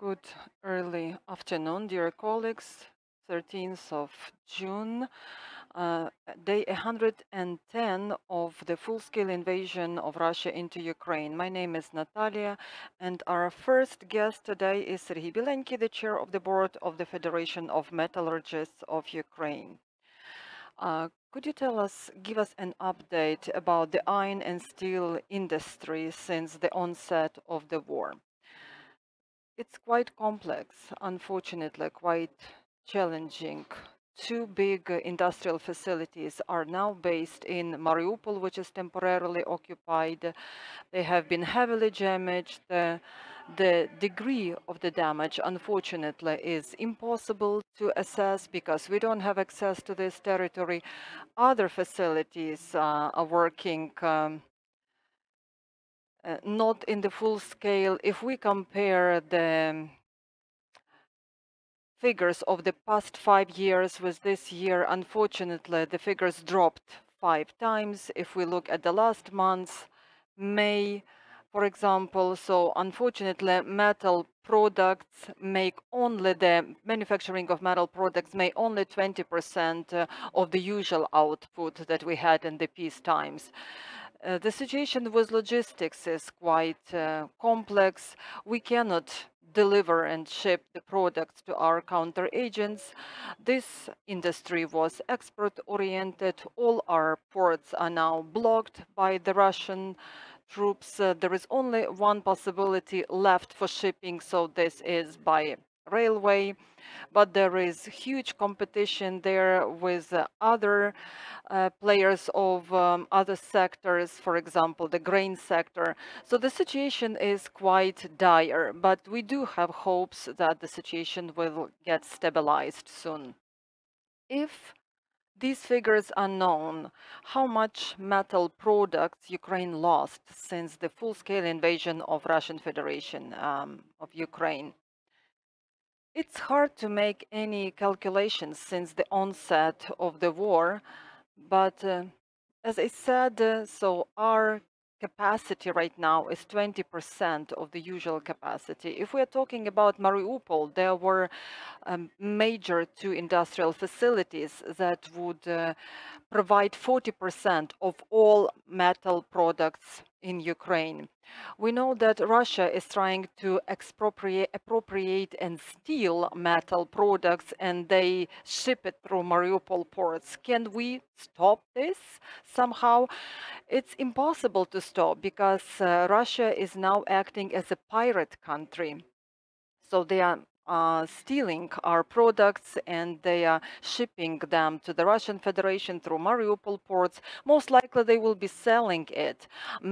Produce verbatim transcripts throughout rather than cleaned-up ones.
Good early afternoon, dear colleagues. thirteenth of June, uh, day one hundred ten of the full-scale invasion of Russia into Ukraine. My name is Natalia, and our first guest today is Serhii Bilenkyi, the chair of the board of the Federation of Metallurgists of Ukraine. Uh, could you tell us, give us an update about the iron and steel industry since the onset of the war? It's quite complex, unfortunately, quite challenging. Two big industrial facilities are now based in Mariupol, which is temporarily occupied. They have been heavily damaged. The, the degree of the damage, unfortunately, is impossible to assess because we don't have access to this territory. Other facilities uh, are working um, Uh, not in the full scale. If we compare the figures of the past five years with this year, unfortunately, the figures dropped five times. If we look at the last month, May, for example, so unfortunately, metal products make only, the manufacturing of metal products may only twenty percent of the usual output that we had in the peace times. Uh, the situation with logistics is quite uh, complex. We cannot deliver and ship the products to our counteragents. This industry was export-oriented. All our ports are now blocked by the Russian troops. Uh, there is only one possibility left for shipping, so this is by railway, but there is huge competition there with uh, other uh, players of um, other sectors, for example, the grain sector. So the situation is quite dire, but we do have hopes that the situation will get stabilized soon. If these figures are known, how much metal products Ukraine lost since the full-scale invasion of Russian Federation um, of Ukraine. It's hard to make any calculations since the onset of the war, but uh, as I said, uh, so our capacity right now is twenty percent of the usual capacity. If we're talking about Mariupol, there were um, major two industrial facilities that would uh, provide forty percent of all metal products in Ukraine. We know that Russia is trying to expropriate, appropriate and steal metal products, and they ship it through Mariupol ports. Can we stop this somehow? It's impossible to stop because uh, Russia is now acting as a pirate country. So they are Uh, stealing our products, and they are shipping them to the Russian Federation through Mariupol ports. Most likely they will be selling it.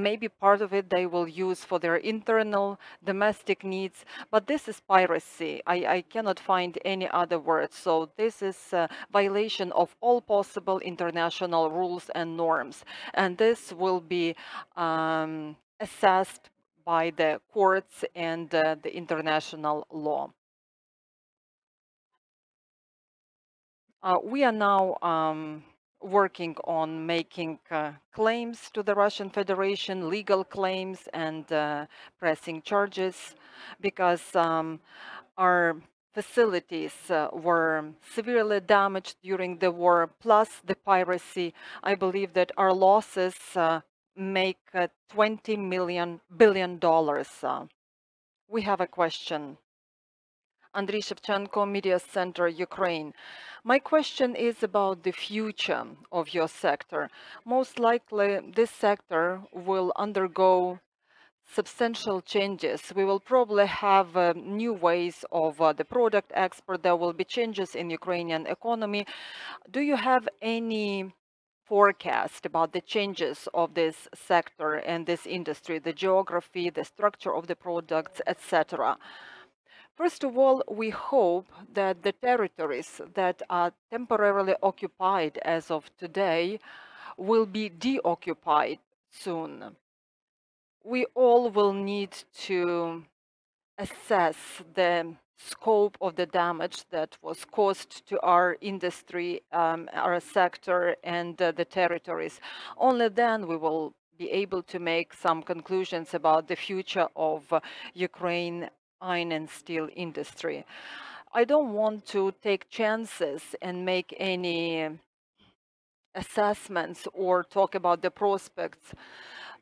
Maybe part of it they will use for their internal domestic needs, but this is piracy. I, I cannot find any other word. So this is a violation of all possible international rules and norms. And this will be um, assessed by the courts and uh, the international law. Uh, we are now um, working on making uh, claims to the Russian Federation, legal claims and uh, pressing charges, because um, our facilities uh, were severely damaged during the war, plus the piracy. I believe that our losses uh, make uh, twenty million billion dollars. Uh, we have a question. Andriy Shevchenko, Media Center, Ukraine. My question is about the future of your sector. Most likely, this sector will undergo substantial changes. We will probably have uh, new ways of uh, the product export. There will be changes in Ukrainian economy. Do you have any forecast about the changes of this sector and this industry, the geography, the structure of the products, et cetera? First of all, we hope that the territories that are temporarily occupied as of today will be deoccupied soon. We all will need to assess the scope of the damage that was caused to our industry, um, our sector, and uh, the territories. Only then we will be able to make some conclusions about the future of uh, Ukraine iron and steel industry. I don't want to take chances and make any assessments or talk about the prospects.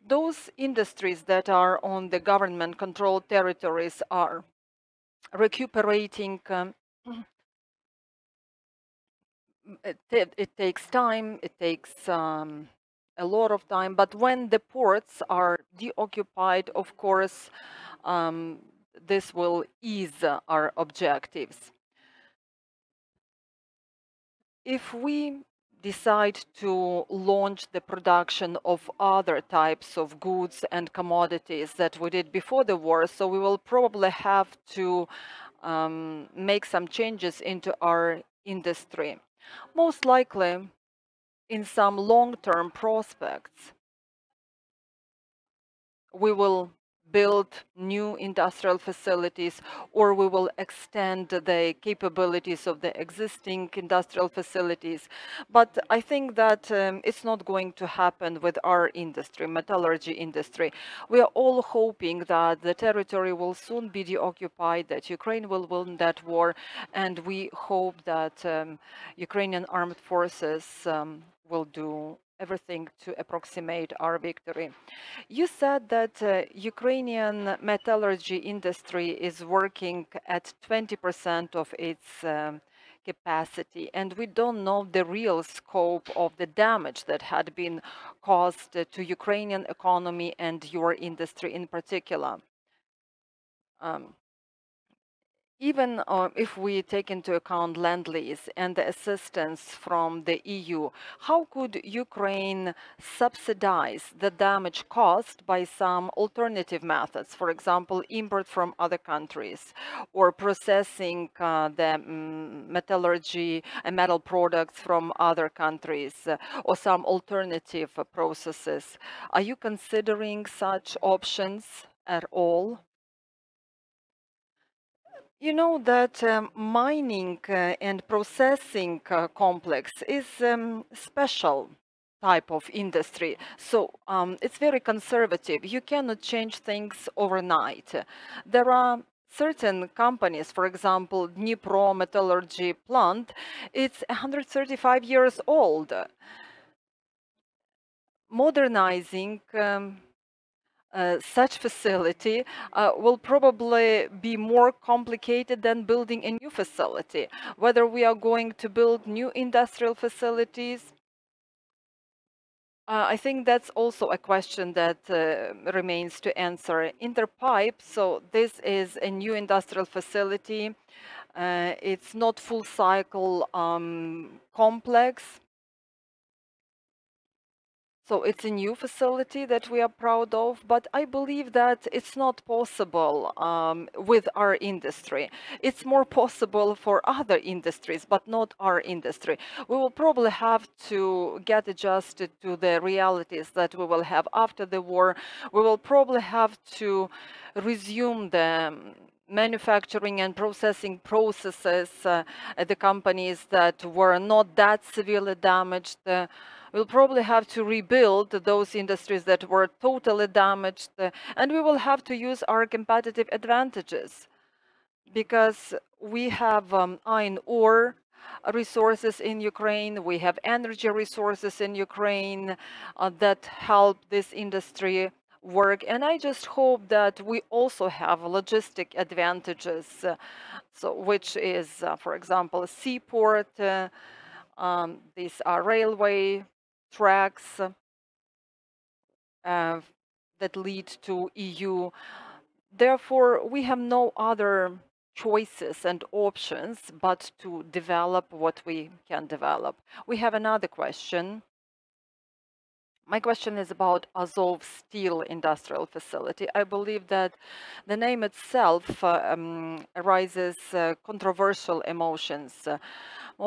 Those industries that are on the government-controlled territories are recuperating. Um, it, it takes time, it takes um, a lot of time, but when the ports are deoccupied, of course, um, this will ease our objectives. If we decide to launch the production of other types of goods and commodities that we did before the war, so we will probably have to um, make some changes into our industry. Most likely in some long-term prospects, we will build new industrial facilities, or we will extend the capabilities of the existing industrial facilities. But I think that um, it's not going to happen with our industry, metallurgy industry. We are all hoping that the territory will soon be deoccupied, that Ukraine will win that war, and we hope that um, Ukrainian armed forces um, will do everything to approximate our victory. You said that uh, Ukrainian metallurgy industry is working at twenty percent of its um, capacity, and we don't know the real scope of the damage that had been caused uh, to Ukrainian economy and your industry in particular. Um, Even uh, if we take into account land lease and the assistance from the E U, how could Ukraine subsidize the damage caused by some alternative methods, for example, import from other countries, or processing uh, the um, metallurgy and metal products from other countries, uh, or some alternative uh, processes? Are you considering such options at all? You know that um, mining uh, and processing uh, complex is a um, special type of industry, so um, it's very conservative. You cannot change things overnight. There are certain companies, for example, Dnipro Metallurgy Plant, it's one hundred thirty-five years old. Modernizing um, Uh, such facility uh, will probably be more complicated than building a new facility. Whether we are going to build new industrial facilities, uh, I think that's also a question that uh, remains to answer. Interpipe, so this is a new industrial facility. Uh, it's not full cycle um, complex. So it's a new facility that we are proud of, but I believe that it's not possible um, with our industry. It's more possible for other industries, but not our industry. We will probably have to get adjusted to the realities that we will have after the war. We will probably have to resume the manufacturing and processing processes uh, at the companies that were not that severely damaged. Uh, We'll probably have to rebuild those industries that were totally damaged, and we will have to use our competitive advantages because we have um, iron ore resources in Ukraine, we have energy resources in Ukraine uh, that help this industry work, and I just hope that we also have logistic advantages, uh, so which is, uh, for example, seaport, uh, um, these are railway tracks uh, that lead to E U. Therefore, we have no other choices and options but to develop what we can develop. We have another question. My question is about Azovstal industrial facility. I believe that the name itself uh, um, raises uh, controversial emotions. Uh,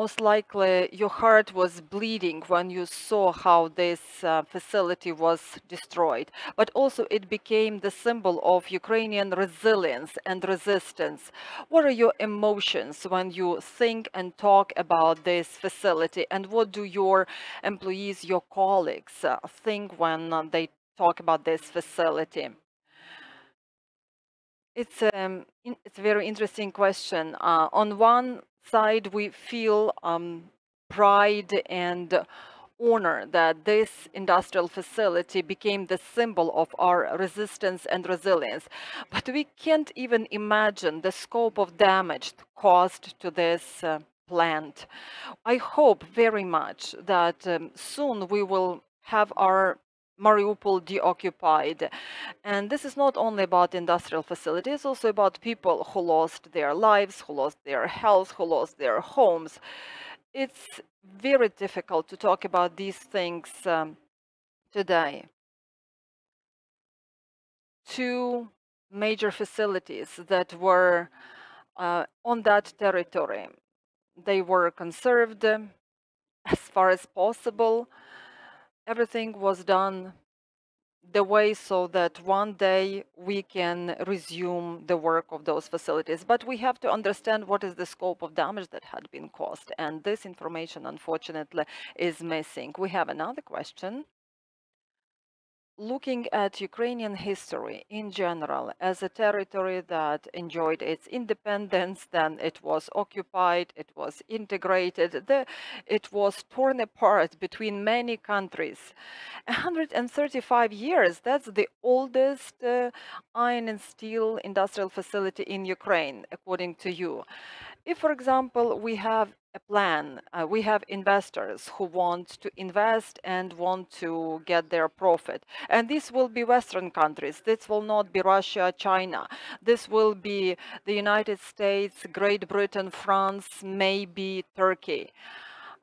most likely your heart was bleeding when you saw how this uh, facility was destroyed, but also it became the symbol of Ukrainian resilience and resistance. What are your emotions when you think and talk about this facility, and what do your employees, your colleagues uh, think when uh, they talk about this facility? It's um, in, it's a very interesting question. Uh, on one side, we feel um, pride and honor that this industrial facility became the symbol of our resistance and resilience. But we can't even imagine the scope of damage caused to this uh, plant. I hope very much that um, soon we will have our Mariupol deoccupied. And this is not only about industrial facilities, it's also about people who lost their lives, who lost their health, who lost their homes. It's very difficult to talk about these things um, today. Two major facilities that were uh, on that territory, they were conserved as far as possible. Everything was done the way so that one day we can resume the work of those facilities. But we have to understand what is the scope of damage that had been caused. And this information, unfortunately, is missing. We have another question. Looking at Ukrainian history in general as a territory that enjoyed its independence, then it was occupied, it was integrated, the, it was torn apart between many countries. one hundred thirty-five years, that's the oldest uh, iron and steel industrial facility in Ukraine, according to you. If, for example, we have a plan, uh, we have investors who want to invest and want to get their profit. And this will be Western countries. This will not be Russia, China. This will be the United States, Great Britain, France, maybe Turkey.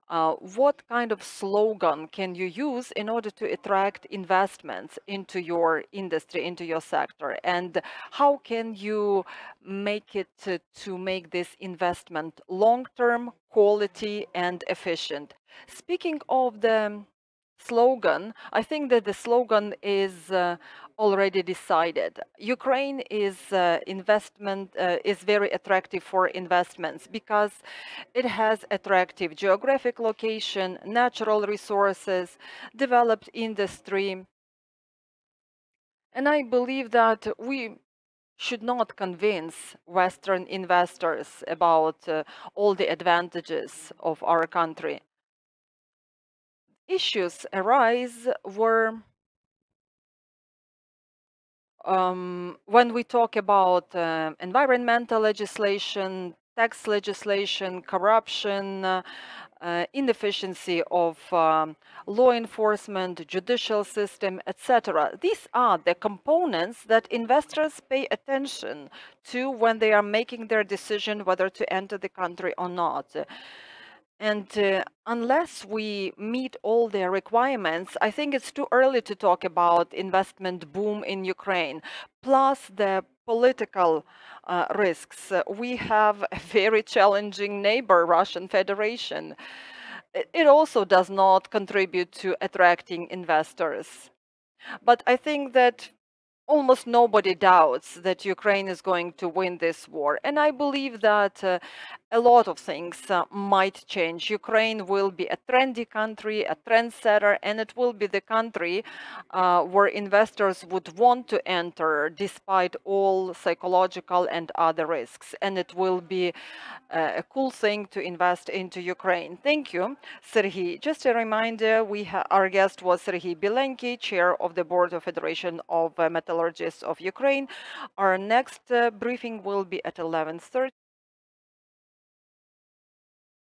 Uh, what kind of slogan can you use in order to attract investments into your industry, into your sector? And how can you make it to, to make this investment long-term, quality and efficient? Speaking of the slogan, I think that the slogan is uh, already decided. Ukraine is uh, investment uh, is very attractive for investments because it has attractive geographic location, natural resources, developed industry. And I believe that we should not convince Western investors about uh, all the advantages of our country. Issues arise were um, when we talk about uh, environmental legislation, tax legislation, corruption, uh, uh, inefficiency of um, law enforcement, judicial system, et cetera. These are the components that investors pay attention to when they are making their decision whether to enter the country or not. And uh, unless we meet all their requirements, I think it's too early to talk about investment boom in Ukraine. Plus the political uh, risks. We have a very challenging neighbor, Russian Federation. It also does not contribute to attracting investors. But I think that almost nobody doubts that Ukraine is going to win this war. And I believe that uh, a lot of things uh, might change. Ukraine will be a trendy country, a trendsetter, and it will be the country uh, where investors would want to enter despite all psychological and other risks. And it will be uh, a cool thing to invest into Ukraine. Thank you, Serhii. Just a reminder, we ha- our guest was Serhii Bilenkyi, chair of the board of Federation of uh, Metallurgists of Ukraine. Our next uh, briefing will be at eleven thirty.